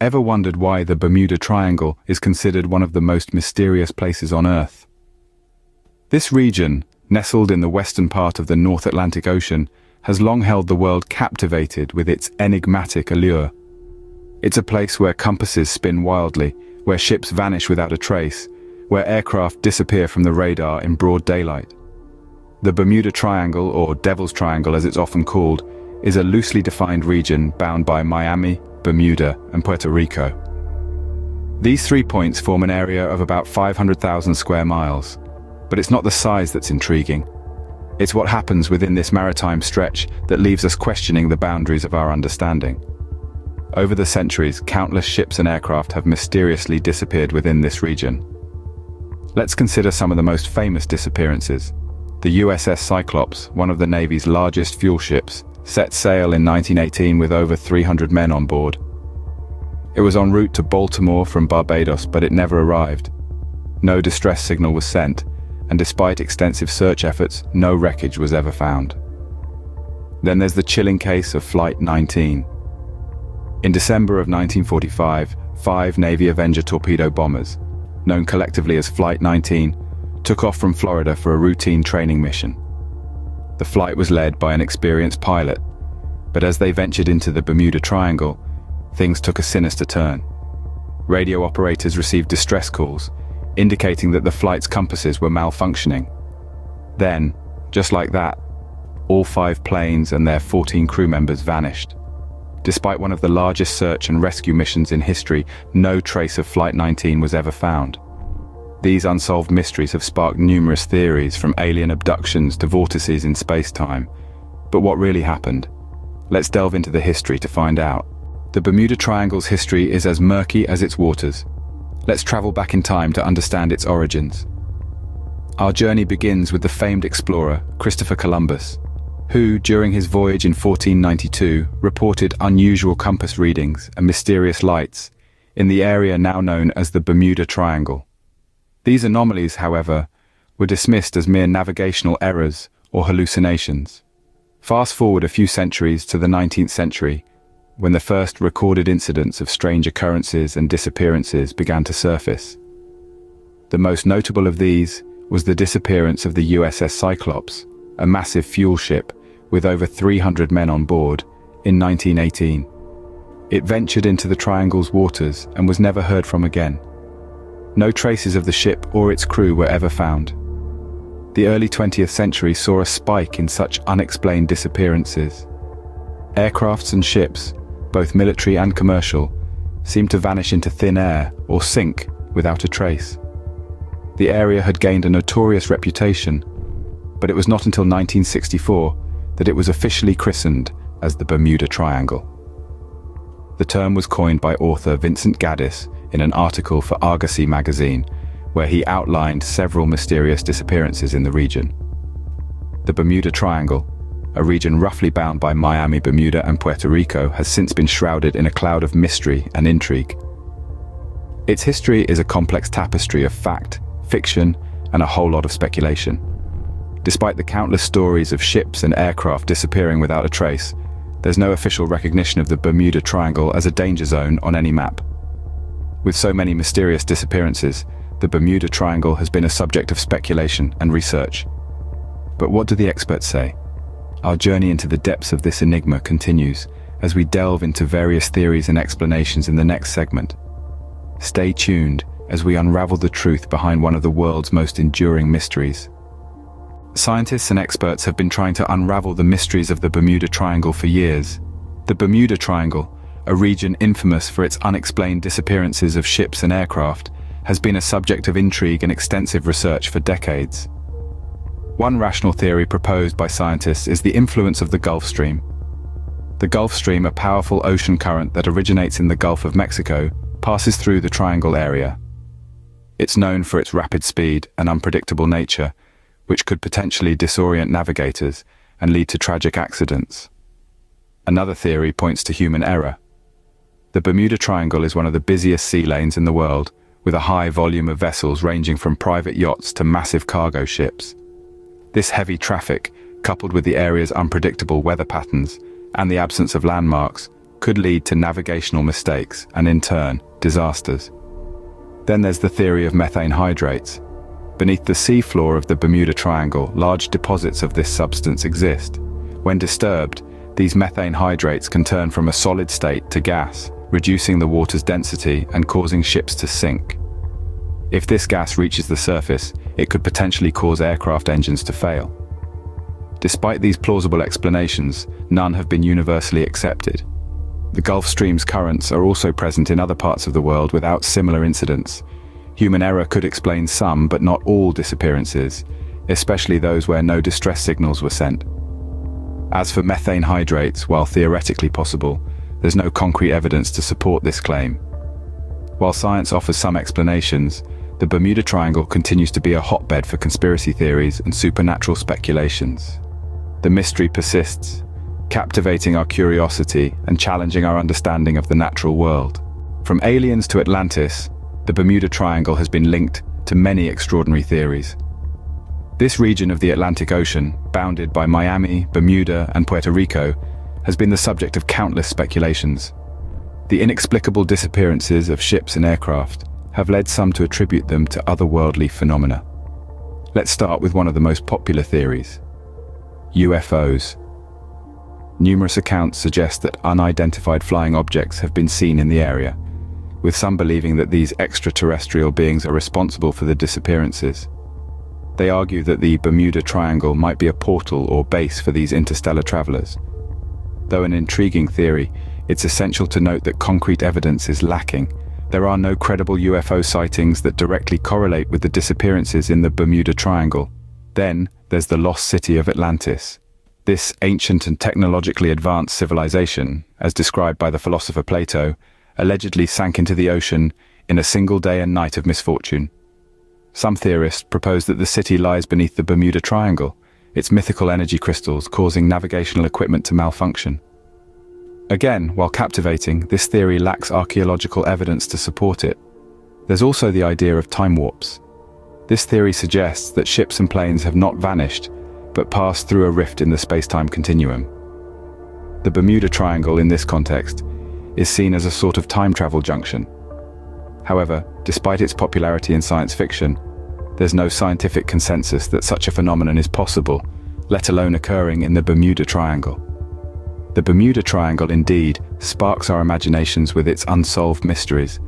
Ever wondered why the Bermuda Triangle is considered one of the most mysterious places on Earth? This region, nestled in the western part of the North Atlantic Ocean, has long held the world captivated with its enigmatic allure. It's a place where compasses spin wildly, where ships vanish without a trace, where aircraft disappear from the radar in broad daylight. The Bermuda Triangle, or Devil's Triangle as it's often called, is a loosely defined region bound by Miami, Bermuda, and Puerto Rico. These 3 points form an area of about 500,000 square miles, but it's not the size that's intriguing. It's what happens within this maritime stretch that leaves us questioning the boundaries of our understanding. Over the centuries, countless ships and aircraft have mysteriously disappeared within this region. Let's consider some of the most famous disappearances. The USS Cyclops, one of the Navy's largest fuel ships, set sail in 1918 with over 300 men on board. It was en route to Baltimore from Barbados, but it never arrived. No distress signal was sent, and despite extensive search efforts, no wreckage was ever found. Then there's the chilling case of Flight 19. In December of 1945, 5 Navy Avenger torpedo bombers, known collectively as Flight 19, took off from Florida for a routine training mission. The flight was led by an experienced pilot, but as they ventured into the Bermuda Triangle, things took a sinister turn. Radio operators received distress calls, indicating that the flight's compasses were malfunctioning. Then, just like that, all 5 planes and their 14 crew members vanished. Despite one of the largest search and rescue missions in history, no trace of Flight 19 was ever found. These unsolved mysteries have sparked numerous theories, from alien abductions to vortices in space-time. But what really happened? Let's delve into the history to find out. The Bermuda Triangle's history is as murky as its waters. Let's travel back in time to understand its origins. Our journey begins with the famed explorer, Christopher Columbus, who, during his voyage in 1492, reported unusual compass readings and mysterious lights in the area now known as the Bermuda Triangle. These anomalies, however, were dismissed as mere navigational errors or hallucinations. Fast forward a few centuries to the 19th century, when the first recorded incidents of strange occurrences and disappearances began to surface. The most notable of these was the disappearance of the USS Cyclops, a massive fuel ship with over 300 men on board, in 1918. It ventured into the Triangle's waters and was never heard from again. No traces of the ship or its crew were ever found. The early 20th century saw a spike in such unexplained disappearances. Aircrafts and ships, both military and commercial, seemed to vanish into thin air or sink without a trace. The area had gained a notorious reputation, but it was not until 1964 that it was officially christened as the Bermuda Triangle. The term was coined by author Vincent Gaddis in an article for Argosy magazine, where he outlined several mysterious disappearances in the region. The Bermuda Triangle, a region roughly bound by Miami, Bermuda, and Puerto Rico, has since been shrouded in a cloud of mystery and intrigue. Its history is a complex tapestry of fact, fiction, and a whole lot of speculation. Despite the countless stories of ships and aircraft disappearing without a trace, there's no official recognition of the Bermuda Triangle as a danger zone on any map. With so many mysterious disappearances, the Bermuda Triangle has been a subject of speculation and research. But what do the experts say? Our journey into the depths of this enigma continues as we delve into various theories and explanations in the next segment. Stay tuned as we unravel the truth behind one of the world's most enduring mysteries. Scientists and experts have been trying to unravel the mysteries of the Bermuda Triangle for years. The Bermuda Triangle, a region infamous for its unexplained disappearances of ships and aircraft, has been a subject of intrigue and extensive research for decades. One rational theory proposed by scientists is the influence of the Gulf Stream. The Gulf Stream, a powerful ocean current that originates in the Gulf of Mexico, passes through the triangle area. It's known for its rapid speed and unpredictable nature, which could potentially disorient navigators and lead to tragic accidents. Another theory points to human error. The Bermuda Triangle is one of the busiest sea lanes in the world, with a high volume of vessels ranging from private yachts to massive cargo ships. This heavy traffic, coupled with the area's unpredictable weather patterns and the absence of landmarks, could lead to navigational mistakes and, in turn, disasters. Then there's the theory of methane hydrates. Beneath the seafloor of the Bermuda Triangle, large deposits of this substance exist. When disturbed, these methane hydrates can turn from a solid state to gas, reducing the water's density and causing ships to sink. If this gas reaches the surface, it could potentially cause aircraft engines to fail. Despite these plausible explanations, none have been universally accepted. The Gulf Stream's currents are also present in other parts of the world without similar incidents. Human error could explain some, but not all disappearances, especially those where no distress signals were sent. As for methane hydrates, while theoretically possible, there's no concrete evidence to support this claim. While science offers some explanations, the Bermuda Triangle continues to be a hotbed for conspiracy theories and supernatural speculations. The mystery persists, captivating our curiosity and challenging our understanding of the natural world. From aliens to Atlantis, the Bermuda Triangle has been linked to many extraordinary theories. This region of the Atlantic Ocean, bounded by Miami, Bermuda, and Puerto Rico, has been the subject of countless speculations. The inexplicable disappearances of ships and aircraft have led some to attribute them to otherworldly phenomena. Let's start with one of the most popular theories: UFOs. Numerous accounts suggest that unidentified flying objects have been seen in the area, with some believing that these extraterrestrial beings are responsible for the disappearances. They argue that the Bermuda Triangle might be a portal or base for these interstellar travelers. Though an intriguing theory, it's essential to note that concrete evidence is lacking. There are no credible UFO sightings that directly correlate with the disappearances in the Bermuda Triangle. Then there's the lost city of Atlantis. This ancient and technologically advanced civilization, as described by the philosopher Plato, allegedly sank into the ocean in a single day and night of misfortune. Some theorists propose that the city lies beneath the Bermuda Triangle, its mythical energy crystals causing navigational equipment to malfunction. Again, while captivating, this theory lacks archaeological evidence to support it. There's also the idea of time warps. This theory suggests that ships and planes have not vanished, but passed through a rift in the space-time continuum. The Bermuda Triangle, in this context, is seen as a sort of time travel junction. However, despite its popularity in science fiction, there's no scientific consensus that such a phenomenon is possible, let alone occurring in the Bermuda Triangle. The Bermuda Triangle indeed sparks our imaginations with its unsolved mysteries.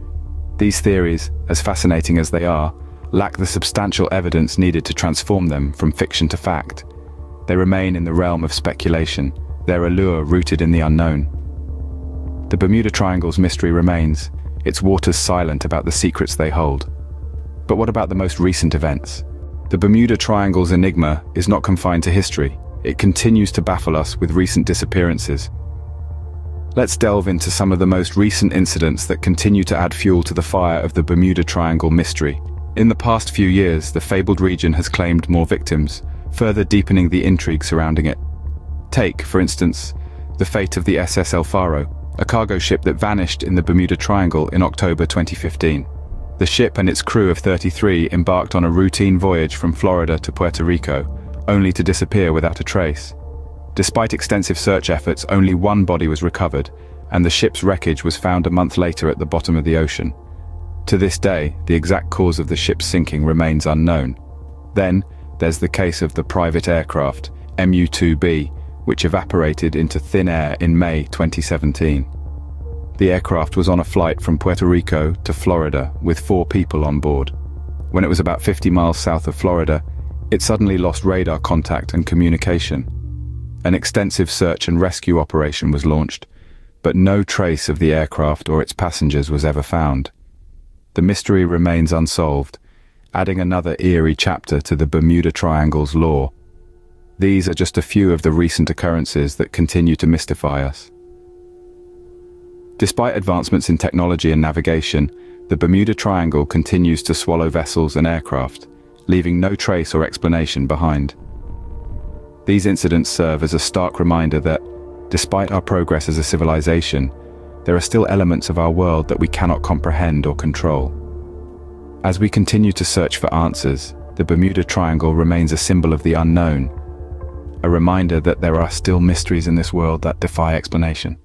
These theories, as fascinating as they are, lack the substantial evidence needed to transform them from fiction to fact. They remain in the realm of speculation, their allure rooted in the unknown. The Bermuda Triangle's mystery remains, its waters silent about the secrets they hold. But what about the most recent events? The Bermuda Triangle's enigma is not confined to history. It continues to baffle us with recent disappearances. Let's delve into some of the most recent incidents that continue to add fuel to the fire of the Bermuda Triangle mystery. In the past few years, the fabled region has claimed more victims, further deepening the intrigue surrounding it. Take, for instance, the fate of the SS El Faro, a cargo ship that vanished in the Bermuda Triangle in October 2015. The ship and its crew of 33 embarked on a routine voyage from Florida to Puerto Rico, only to disappear without a trace. Despite extensive search efforts, only one body was recovered, and the ship's wreckage was found a month later at the bottom of the ocean. To this day, the exact cause of the ship's sinking remains unknown. Then, there's the case of the private aircraft, MU-2B, which evaporated into thin air in May 2017. The aircraft was on a flight from Puerto Rico to Florida with 4 people on board. When it was about 50 miles south of Florida, it suddenly lost radar contact and communication. An extensive search and rescue operation was launched, but no trace of the aircraft or its passengers was ever found. The mystery remains unsolved, adding another eerie chapter to the Bermuda Triangle's lore. These are just a few of the recent occurrences that continue to mystify us. Despite advancements in technology and navigation, the Bermuda Triangle continues to swallow vessels and aircraft, leaving no trace or explanation behind. These incidents serve as a stark reminder that, despite our progress as a civilization, there are still elements of our world that we cannot comprehend or control. As we continue to search for answers, the Bermuda Triangle remains a symbol of the unknown, a reminder that there are still mysteries in this world that defy explanation.